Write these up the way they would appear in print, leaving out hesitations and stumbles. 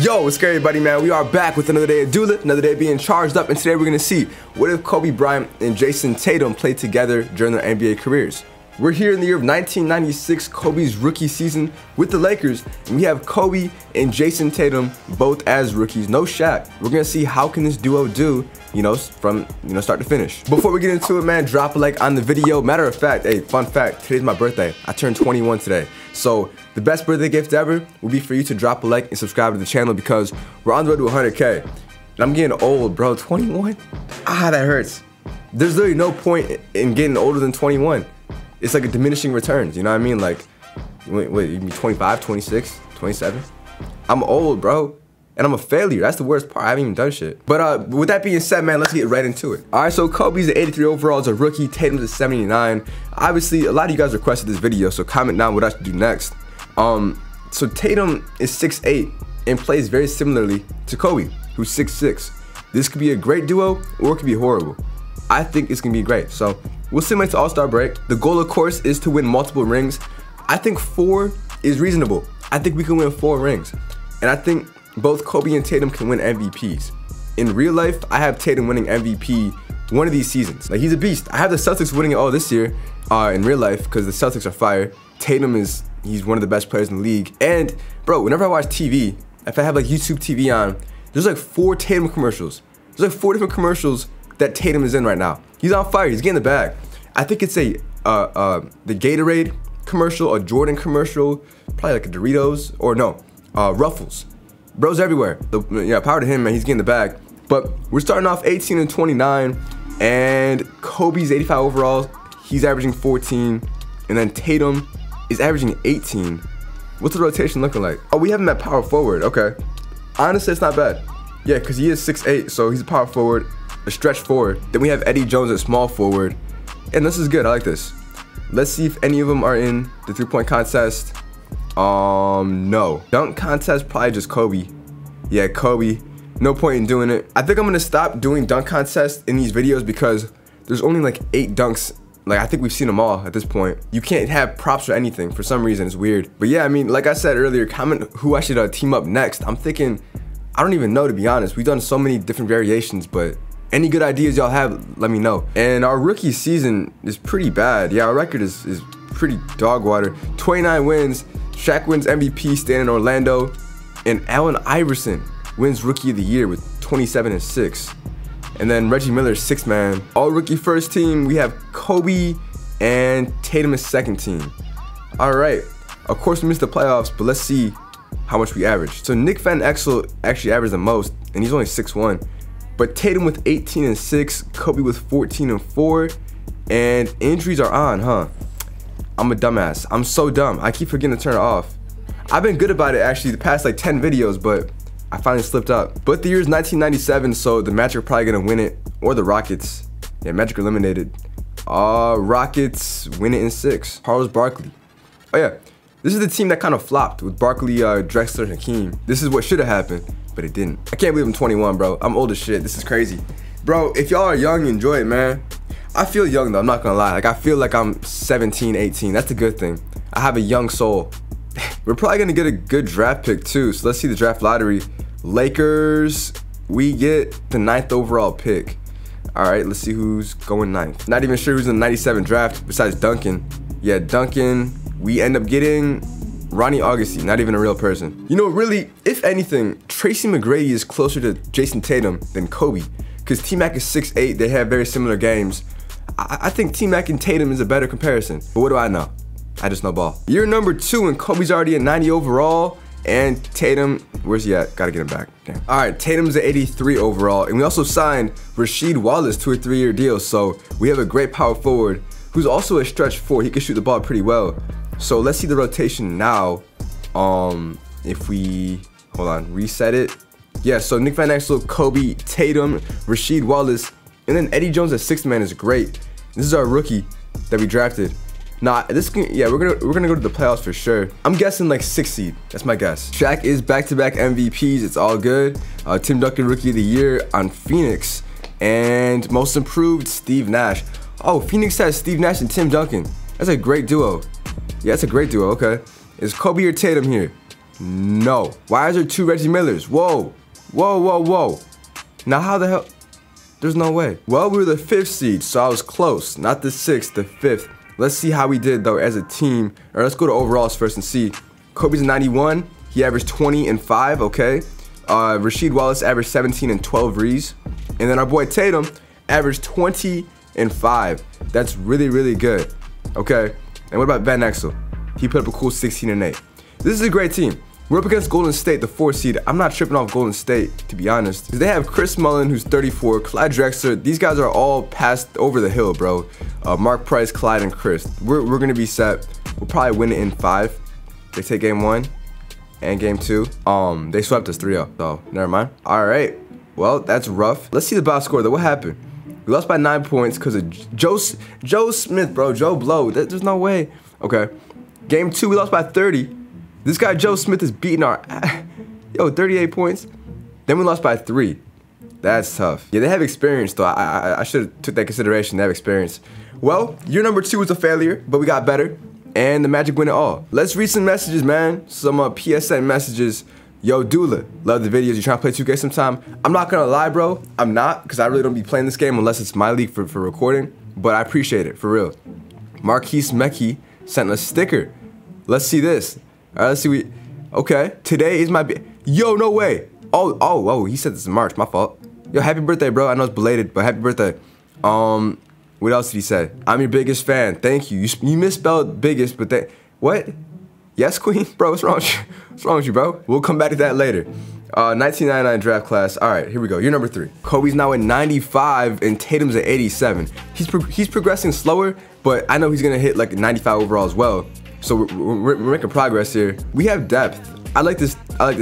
Yo, what's good everybody, man? We are back with another day of Doula, another day of being charged up, and today we're gonna see what if Kobe Bryant and Jayson Tatum played together during their NBA careers. We're here in the year of 1996, Kobe's rookie season with the Lakers, and we have Kobe and Jayson Tatum both as rookies, no Shaq. We're gonna see how can this duo do, from start to finish. Before we get into it, man, drop a like on the video. Matter of fact, hey, fun fact, today's my birthday. I turned 21 today, so the best birthday gift ever would be for you to drop a like and subscribe to the channel because we're on the road to 100K. And I'm getting old, bro. 21? Ah, that hurts. There's literally no point in getting older than 21. It's like a diminishing returns, you know what I mean? Like, wait, you can be 25, 26, 27? I'm old, bro, and I'm a failure. That's the worst part. I haven't even done shit. But with that being said, man, let's get right into it. All right, so Kobe's the 83 overall as a rookie. Tatum's a 79. Obviously, a lot of you guys requested this video, so comment down what I should do next. So Tatum is 6'8" and plays very similarly to Kobe, who's 6'6". This could be a great duo, or it could be horrible. I think it's gonna be great. So we'll simulate to All-Star break. The goal, of course, is to win multiple rings. I think 4 is reasonable. I think we can win 4 rings. And I think both Kobe and Tatum can win MVPs. In real life, I have Tatum winning MVP one of these seasons. Like, he's a beast. I have the Celtics winning it all this year in real life because the Celtics are fire. Tatum is, he's one of the best players in the league. And, bro, whenever I watch TV, if I have, like, YouTube TV on, there's, like, 4 Tatum commercials. There's, like, 4 different commercials that Tatum is in right now. He's on fire, he's getting the bag. I think it's a the Gatorade commercial, a Jordan commercial, probably like a Doritos, or no, Ruffles. Bro's everywhere. Yeah, power to him, man, he's getting the bag. But we're starting off 18 and 29, and Kobe's 85 overall, he's averaging 14, and then Tatum is averaging 18. What's the rotation looking like? Oh, we have him at power forward, okay. Honestly, it's not bad. Yeah, because he is 6'8", so he's a power forward, a stretch forward. Then we have Eddie Jones at small forward, and this is good. I like this. Let's see if any of them are in the three-point contest. No. Dunk contest, probably just Kobe. Yeah, Kobe. No point in doing it. I think I'm gonna stop doing dunk contests in these videos because there's only like 8 dunks. Like, I think we've seen them all at this point. You can't have props or anything for some reason. It's weird. But yeah, I mean, like I said earlier, comment who I should team up next. I'm thinking, I don't even know, to be honest. We've done so many different variations, but any good ideas y'all have, let me know. And our rookie season is pretty bad. Yeah, our record is pretty dog water. 29 wins, Shaq wins MVP, staying in Orlando, and Allen Iverson wins Rookie of the Year with 27 and 6. And then Reggie Miller, 6th man. All rookie first team, we have Kobe and Tatum is second team. All right, of course we missed the playoffs, but let's see how much we average. So Nick Van Exel actually averaged the most, and he's only 6'1". But Tatum with 18 and 6, Kobe with 14 and 4, and injuries are on, huh? I'm a dumbass. I'm so dumb. I keep forgetting to turn it off. I've been good about it actually the past like 10 videos, but I finally slipped up. But the year is 1997, so the Magic are probably gonna win it, or the Rockets. Yeah, Magic eliminated. Rockets win it in 6. Charles Barkley. Oh yeah, this is the team that kind of flopped with Barkley, Drexler, and Hakeem. This is what should have happened, but it didn't. I can't believe I'm 21, bro. I'm old as shit. This is crazy. Bro, if y'all are young, enjoy it, man. I feel young, though. I'm not gonna lie. Like, I feel like I'm 17, 18. That's a good thing. I have a young soul. We're probably gonna get a good draft pick, too. So let's see the draft lottery. Lakers, we get the 9th overall pick. All right, let's see who's going 9th. Not even sure who's in the 97 draft besides Duncan. Yeah, Duncan. We end up getting Ronnie Augusty, not even a real person. You know, really, if anything, Tracy McGrady is closer to Jayson Tatum than Kobe, because T-Mac is 6'8", they have very similar games. I think T-Mac and Tatum is a better comparison, but what do I know? I just know ball. Year number 2, and Kobe's already at 90 overall, and Tatum, where's he at? Gotta get him back, damn. All right, Tatum's at 83 overall, and we also signed Rasheed Wallace to a 3-year deal, so we have a great power forward who's also a stretch forward. He can shoot the ball pretty well. So let's see the rotation now. If we, hold on, reset it. Yeah, so Nick Van Exel, Kobe, Tatum, Rasheed Wallace, and then Eddie Jones at 6th man is great. This is our rookie that we drafted. Nah, this can, yeah, we're gonna go to the playoffs for sure. I'm guessing like 6th seed. That's my guess. Shaq is back-to-back MVPs. It's all good. Tim Duncan, Rookie of the Year on Phoenix, and most improved Steve Nash. Oh, Phoenix has Steve Nash and Tim Duncan. That's a great duo. Yeah, it's a great duo, okay. Is Kobe or Tatum here? No. Why is there two Reggie Millers? Whoa. Whoa, whoa, whoa. Now how the hell? There's no way. Well, we were the 5th seed, so I was close. Not the 6th, the 5th. Let's see how we did, though, as a team. All right, let's go to overalls first and see. Kobe's 91. He averaged 20 and 5, okay? Rasheed Wallace averaged 17 and 12 rees. And then our boy Tatum averaged 20 and 5. That's really, really good, okay? And what about Van Exel? He put up a cool 16 and 8. This is a great team. We're up against Golden State, the 4th seed. I'm not tripping off Golden State, to be honest, because they have Chris Mullin, who's 34, Clyde Drexler. These guys are all passed over the hill, bro. Mark Price, Clyde, and Chris. We're going to be set. We'll probably win it in 5. They take game 1 and game 2. They swept us 3-0, so never mind. All right. Well, that's rough. Let's see the box score, though. What happened? We lost by 9 points because of Joe Smith, bro. Joe Blow. There's no way. Okay. Game 2, we lost by 30. This guy, Joe Smith, is beating our ass. Yo, 38 points. Then we lost by 3. That's tough. Yeah, they have experience, though. I should have took that consideration. They have experience. Well, year number 2 was a failure, but we got better. And the Magic win it all. Let's read some messages, man. Some PSN messages. Yo, Dula, love the videos. You trying to play 2K sometime? I'm not going to lie, bro. I'm not, because I really don't be playing this game unless it's my league for recording. But I appreciate it, for real. Marquise Mekhi sent a sticker. Let's see this. All right, let's see. Okay, today is my yo, no way. Oh, he said this is March. My fault. Yo, happy birthday, bro. I know it's belated, but happy birthday. What else did he say? I'm your biggest fan. Thank you. You misspelled biggest, but that what? Yes, queen, bro. What's wrong with you? What's wrong with you, bro? We'll come back to that later. 1999 draft class. All right, here we go. Year number 3. Kobe's now at 95 and Tatum's at 87. He's progressing slower, but I know he's gonna hit like 95 overall as well. So we're making progress here. We have depth. I like this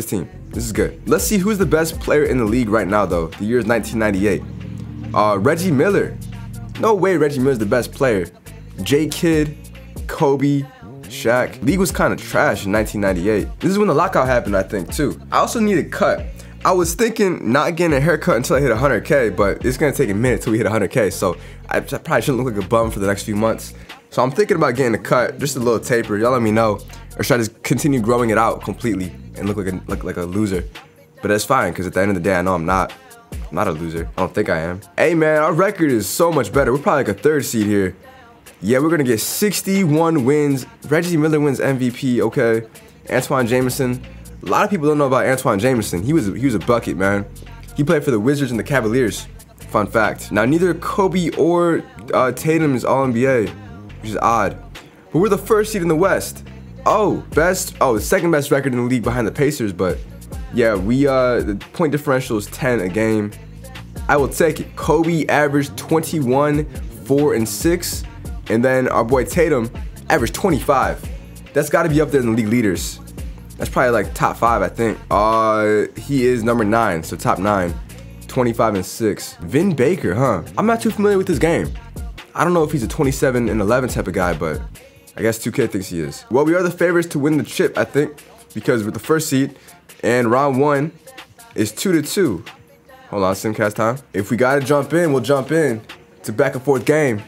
team. This is good. Let's see who's the best player in the league right now, though. The year is 1998. Reggie Miller. No way Reggie Miller's the best player. Jay Kidd, Kobe, Shaq. League was kind of trash in 1998. This is when the lockout happened, I think, too. I also need a cut. I was thinking not getting a haircut until I hit 100K, but it's going to take a minute till we hit 100K, so I probably shouldn't look like a bum for the next few months. So I'm thinking about getting a cut, just a little taper. Y'all let me know, or should I just continue growing it out completely and look like a loser? But that's fine, because at the end of the day, I know I'm not a loser. I don't think I am. Hey man, our record is so much better. We're probably like a 3rd seed here. Yeah, we're gonna get 61 wins. Reggie Miller wins MVP. Okay, Antwan Jamison. A lot of people don't know about Antwan Jamison. He was a bucket, man. He played for the Wizards and the Cavaliers. Fun fact. Now neither Kobe or Tatum is All NBA. Which is odd, but we're the 1st seed in the West. The 2nd best record in the league behind the Pacers, but yeah, we the point differential is 10 a game. I will take it. Kobe averaged 21, 4, and 6, and then our boy Tatum averaged 25. That's got to be up there in the league leaders. That's probably like top 5, I think. He is number 9, so top 9, 25 and 6. Vin Baker, huh? I'm not too familiar with this game. I don't know if he's a 27 and 11 type of guy, but I guess 2K thinks he is. Well, we are the favorites to win the chip, I think, because we're the 1st seed, and round 1 is 2-2. Hold on, simcast time. If we gotta jump in, we'll jump in. It's a back and forth game.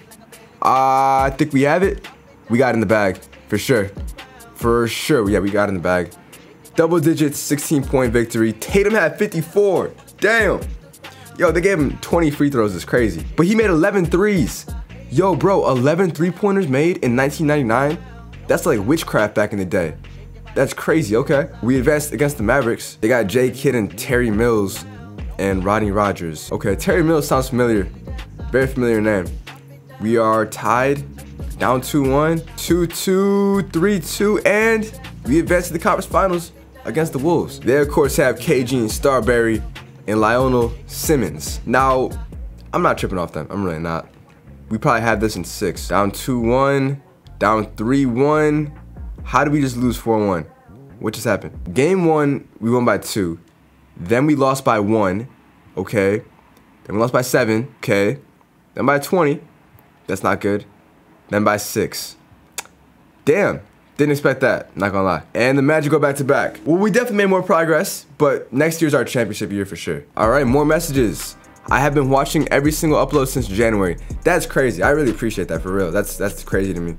I think we have it. We got it in the bag, for sure. For sure, yeah, we got it in the bag. Double digits, 16-point victory. Tatum had 54, damn. Yo, they gave him 20 free throws, it's crazy. But he made 11 threes. Yo, bro, 11 three-pointers made in 1999? That's like witchcraft back in the day. That's crazy, okay. We advanced against the Mavericks. They got Jay Kidd and Terry Mills and Rodney Rogers. Okay, Terry Mills sounds familiar. Very familiar name. We are tied, down 2-1, 2-2, 3-2, and we advanced to the conference finals against the Wolves. They, of course, have KG and Starberry and Lionel Simmons. Now, I'm not tripping off them. I'm really not. We probably have this in 6. Down 2-1, down 3-1. How did we just lose 4-1? What just happened? Game 1, we won by 2. Then we lost by 1, okay. Then we lost by 7, okay. Then by 20, that's not good. Then by 6. Damn, didn't expect that, not gonna lie. And the Magic go back to back. Well, we definitely made more progress, but next year's our championship year for sure. All right, more messages. I have been watching every single upload since January. That's crazy. I really appreciate that, for real. That's crazy to me.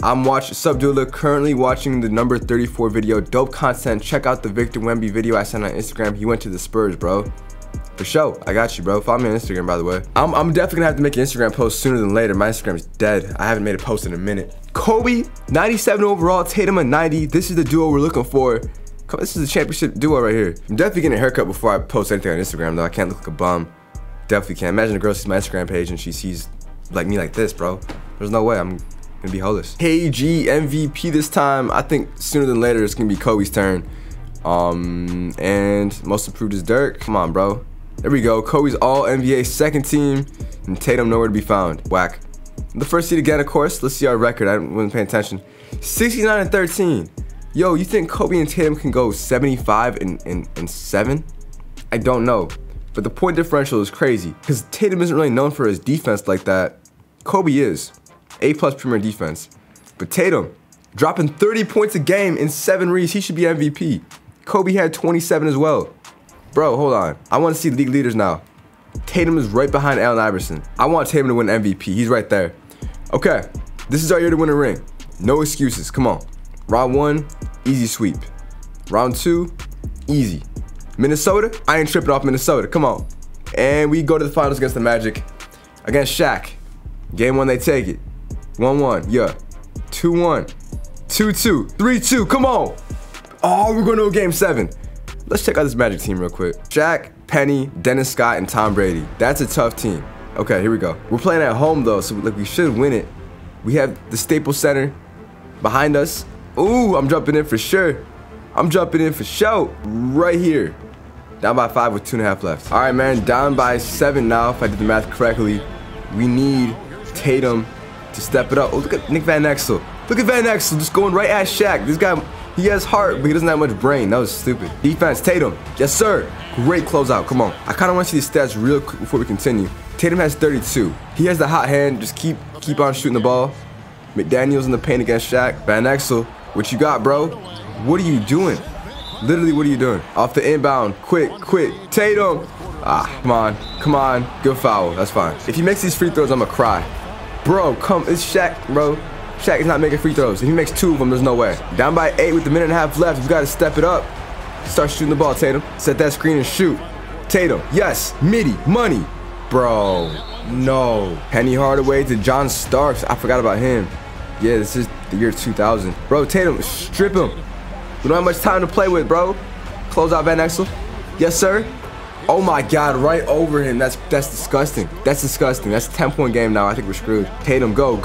I'm Subdula, currently watching the number 34 video. Dope content. Check out the Victor Wembanyama video I sent on Instagram. He went to the Spurs, bro. For sure, I got you, bro. Follow me on Instagram, by the way. I'm definitely gonna have to make an Instagram post sooner than later. My Instagram's dead. I haven't made a post in a minute. Kobe, 97 overall, Tatum, a 90. This is the duo we're looking for. This is the championship duo right here. I'm definitely getting a haircut before I post anything on Instagram, though. I can't look like a bum. Definitely can't. Imagine a girl sees my Instagram page and she sees like me like this, bro. There's no way I'm gonna be holeless. KG, MVP this time. I think sooner than later it's gonna be Kobe's turn. And most improved is Dirk. Come on, bro. There we go. Kobe's all NBA second team, and Tatum nowhere to be found. Whack. The first seed again, of course. Let's see our record. I wasn't paying attention. 69-13. Yo, you think Kobe and Tatum can go 75 and 7? I don't know, but the point differential is crazy because Tatum isn't really known for his defense like that. Kobe is A+ premier defense, but Tatum dropping 30 points a game in 7 reads. He should be MVP. Kobe had 27 as well. Bro, hold on. I want to see league leaders now. Tatum is right behind Allen Iverson. I want Tatum to win MVP. He's right there. Okay, this is our year to win a ring. No excuses. Come on. Round 1, easy sweep. Round 2, easy. Minnesota, I ain't tripping off Minnesota. Come on. And we go to the finals against the Magic. Against Shaq. Game 1, they take it. 1-1. Yeah. 2-1. 2-2. 3-2. Come on. Oh, we're going to a game 7. Let's check out this Magic team real quick. Shaq, Penny, Dennis Scott, and Tom Brady. That's a tough team. Okay, here we go. We're playing at home though, so like we should win it. We have the Staples Center behind us. Ooh, I'm jumping in for sure. I'm jumping in for show right here. Down by 5 with 2.5 left. All right, man, down by 7 now. If I did the math correctly, we need Tatum to step it up. Oh, look at Nick Van Exel. Look at Van Exel just going right at Shaq. This guy. He has heart, but he doesn't have much brain. That was stupid. Defense, Tatum. Yes, sir. Great closeout. Come on. I kind of want to see the stats real quick before we continue. Tatum has 32. He has the hot hand. Just keep on shooting the ball. McDaniels in the paint against Shaq. Van Exel, what you got, bro? What are you doing? Literally, what are you doing? Off the inbound. Quick. Tatum. Ah, come on. Come on. Good foul. That's fine. If he makes these free throws, I'm going to cry. Bro, come. It's Shaq, bro. Shaq is not making free throws. If he makes 2 of them, there's no way. Down by 8 with 1.5 minutes left. We've got to step it up. Start shooting the ball, Tatum. Set that screen and shoot. Tatum, yes. Mitty, money. Bro, no. Penny Hardaway to John Starks. I forgot about him. Yeah, this is the year 2000. Bro, Tatum, strip him. We don't have much time to play with, bro. Close out Van Exel. Yes, sir. Oh my God, right over him. That's disgusting. That's disgusting. That's a 10-point game now. I think we're screwed. Tatum, go.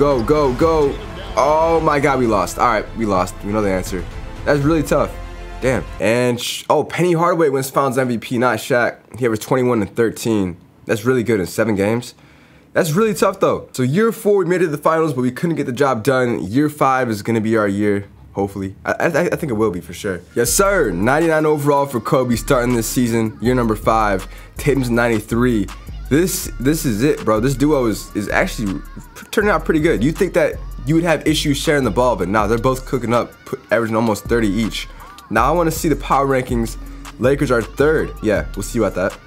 Oh my God, we lost. All right, we lost. We know the answer. That's really tough. Damn. And oh, Penny Hardaway wins Finals MVP, not Shaq. He averaged 21 and 13. That's really good in 7 games. That's really tough though. So year 4, we made it to the finals, but we couldn't get the job done. Year 5 is gonna be our year, hopefully. I think it will be for sure. Yes, sir. 99 overall for Kobe starting this season. Year 5. Tatum's 93. This is it, bro. This duo is actually turning out pretty good. You think that you would have issues sharing the ball, but nah, they're both cooking up, averaging almost 30 each. Now I want to see the power rankings. Lakers are 3rd. Yeah, we'll see about that.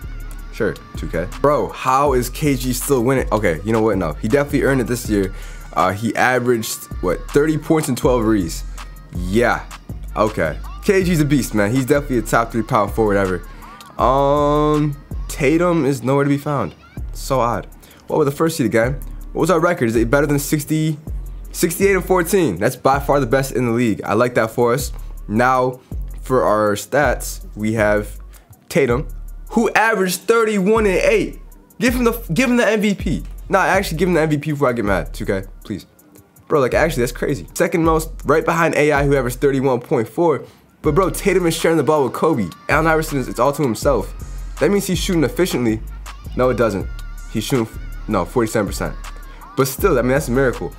Sure, 2K. Bro, how is KG still winning? Okay, you know what? No, he definitely earned it this year. He averaged, what, 30 points and 12 reads. Yeah, okay. KG's a beast, man. He's definitely a top 3-pound forward ever. Tatum is nowhere to be found. So odd. What was the first seed again? What was our record? Is it better than 60? 68 and 14. That's by far the best in the league. I like that for us. Now, for our stats, we have Tatum, who averaged 31 and 8. Give him the MVP. Nah, actually, give him the MVP before I get mad. 2K, please, bro. Like, actually, that's crazy. Second most, right behind AI, who averaged 31.4. But bro, Tatum is sharing the ball with Kobe. Allen Iverson is all to himself. That means he's shooting efficiently. No, it doesn't. He's shooting 47%. But still, I mean, that's a miracle.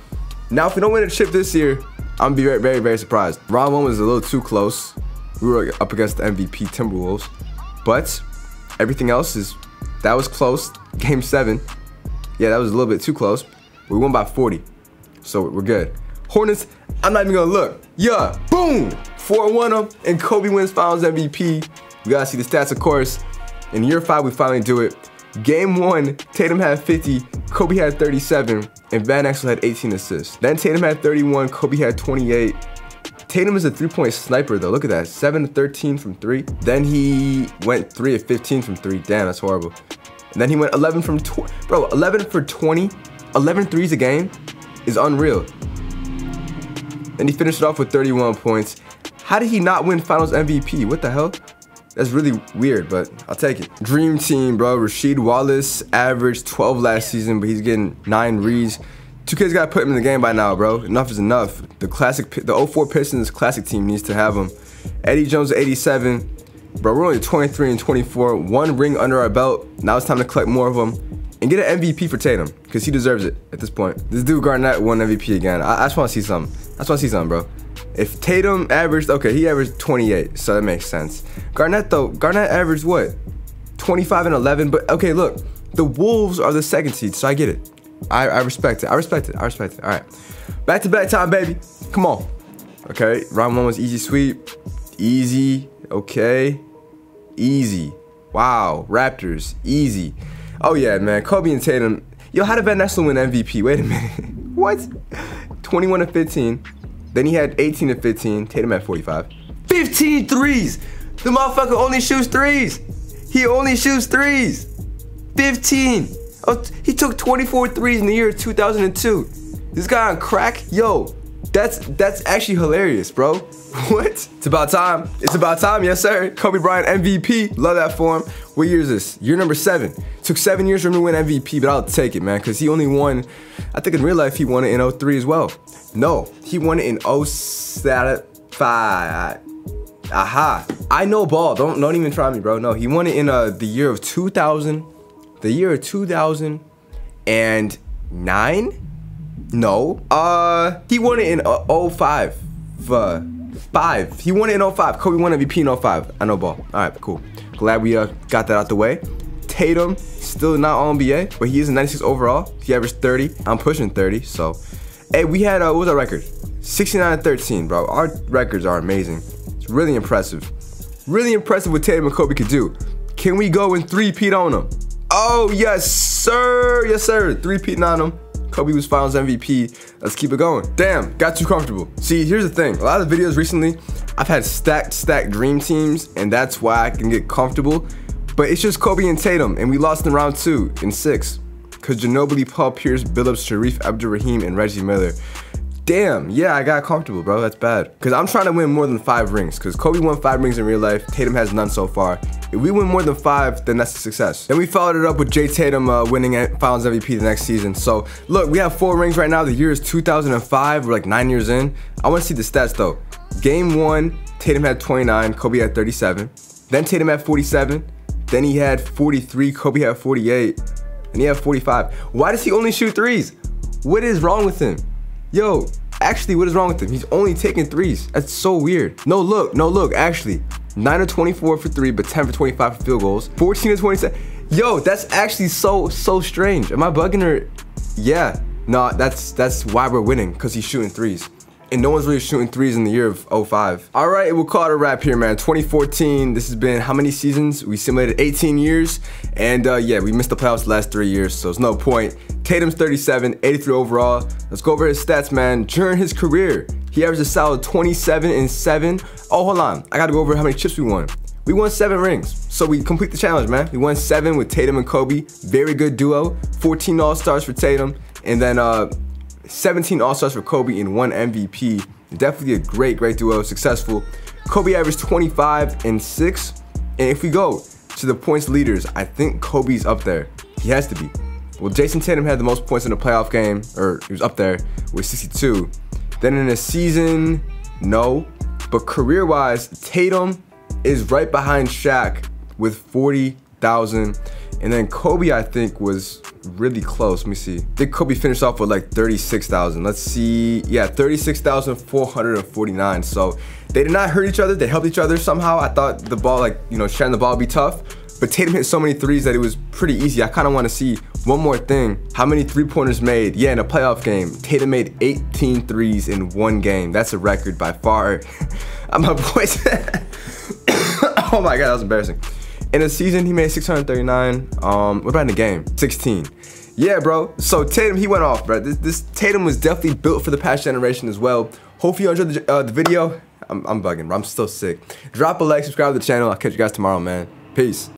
Now, if we don't win a chip this year, I'm gonna be very, very, very surprised. Round 1 was a little too close. We were up against the MVP Timberwolves, but everything else that was close. Game 7, yeah, that was a little bit too close. We won by 40, so we're good. Hornets, I'm not even gonna look. Yeah, boom, 4-1 them, and Kobe wins Finals MVP. We gotta see the stats, of course. In year 5, we finally do it. Game 1, Tatum had 50, Kobe had 37, and Van Exel had 18 assists. Then Tatum had 31, Kobe had 28. Tatum is a three-point sniper though, look at that, 7 of 13 from 3. Then he went 3 of 15 from 3, damn, that's horrible. And then he went 11 from 20, bro, 11 for 20, 11 threes a game is unreal. Then he finished it off with 31 points. How did he not win Finals MVP? What the hell? That's really weird, but I'll take it. Dream team, bro. Rasheed Wallace averaged 12 last season, but he's getting 9 reads. 2K's gotta put him in the game by now, bro. Enough is enough. The 04 Pistons classic team needs to have him. Eddie Jones, 87. Bro, we're only 23 and 24. 1 ring under our belt. Now it's time to collect more of them and get an MVP for Tatum, because he deserves it at this point. This dude Garnett won MVP again. I just wanna see something. I just wanna see something, bro. If Tatum averaged, okay, he averaged 28, so that makes sense. Garnett though, Garnett averaged what? 25 and 11, but okay, look, the Wolves are the 2nd seed, so I get it. I respect it, I respect it, I respect it, all right. Back to back time, baby, come on. Okay, round 1 was easy sweep, easy, okay, easy. Wow, Raptors, easy. Oh yeah, man, Kobe and Tatum. Yo, how did Van Exel win MVP? Wait a minute, what? 21 and 15. Then he had 18 to 15, Tatum at 45. 15 threes! The motherfucker only shoots threes! He only shoots threes! 15! Oh, he took 24 threes in the year 2002. This guy on crack? Yo, that's actually hilarious, bro. What? It's about time. It's about time, yes sir. Kobe Bryant MVP, love that for him. What year is this? Year number 7. Took 7 years for him to win MVP, but I'll take it, man, because he only won, I think in real life he won it in 03 as well. No, he won it in 05. Aha. I know ball. Don't even try me, bro. No, he won it in the year of 2000. The year of 2009? No. He won it in 05. 5. He won it in 05. Kobe won MVP in 05. I know ball. All right, cool. Glad we got that out the way. Tatum, still not all NBA, but he is a 96 overall. He averaged 30. I'm pushing 30, so. Hey, we had, what was our record? 69-13, bro. Our records are amazing. It's really impressive. Really impressive what Tatum and Kobe could do. Can we go and 3-peat on them? Oh, yes, sir. Yes, sir. 3-peating on them. Kobe was Finals MVP. Let's keep it going. Damn, got too comfortable. See, here's the thing. A lot of the videos recently, I've had stacked dream teams, and that's why I can get comfortable. But it's just Kobe and Tatum, and we lost in round 2 in 6. Because Ginobili, Paul Pierce, Billups, Sharif, Abdul-Rahim, and Reggie Miller. Damn, yeah, I got comfortable, bro. That's bad. Because I'm trying to win more than 5 rings. Because Kobe won 5 rings in real life. Tatum has none so far. If we win more than 5, then that's a success. Then we followed it up with Jay Tatum winning Finals MVP the next season. So, look, we have 4 rings right now. The year is 2005. We're like 9 years in. I want to see the stats, though. Game 1, Tatum had 29. Kobe had 37. Then Tatum had 47. Then he had 43. Kobe had 48. And he had 45. Why does he only shoot threes? What is wrong with him? Yo, actually, what is wrong with him? He's only taking threes. That's so weird. No look, actually. 9 of 24 for 3, but 10 for 25 for field goals. 14 of 27. Yo, that's actually so strange. Am I bugging or? Yeah. Nah, that's why we're winning, because he's shooting threes. And no one's really shooting threes in the year of 05. All right, we'll call it a wrap here, man. 2014, this has been how many seasons? We simulated 18 years, and yeah, we missed the playoffs the last 3 years, so it's no point. Tatum's 37, 83 overall. Let's go over his stats, man. During his career, he averaged a solid 27 and 7. Oh, hold on, I gotta go over how many chips we won. We won 7 rings, so we complete the challenge, man. We won 7 with Tatum and Kobe, very good duo. 14 All-Stars for Tatum, and then 17 All-Stars for Kobe and 1 MVP. Definitely a great duo, successful. Kobe averaged 25 and 6. And if we go to the points leaders, I think Kobe's up there. He has to be. Well, Jayson Tatum had the most points in a playoff game, or he was up there with 62. Then in a season, no. But career-wise, Tatum is right behind Shaq with 40,000. And then Kobe, I think, was really close. Let me see. I think Kobe finished off with like 36,000. Let's see. Yeah, 36,449. So they did not hurt each other. They helped each other somehow. I thought the ball, like, you know, sharing the ball would be tough. But Tatum hit so many threes that it was pretty easy. I kind of want to see one more thing. How many three-pointers made? Yeah, in a playoff game. Tatum made 18 threes in 1 game. That's a record by far. My voice. Oh, my God. That was embarrassing. In a season, he made 639. What about in the game? 16. Yeah, bro. So Tatum, he went off, bro. This Tatum was definitely built for the past generation as well. Hopefully you enjoyed the video. I'm bugging, bro. I'm still sick. Drop a like, subscribe to the channel. I'll catch you guys tomorrow, man. Peace.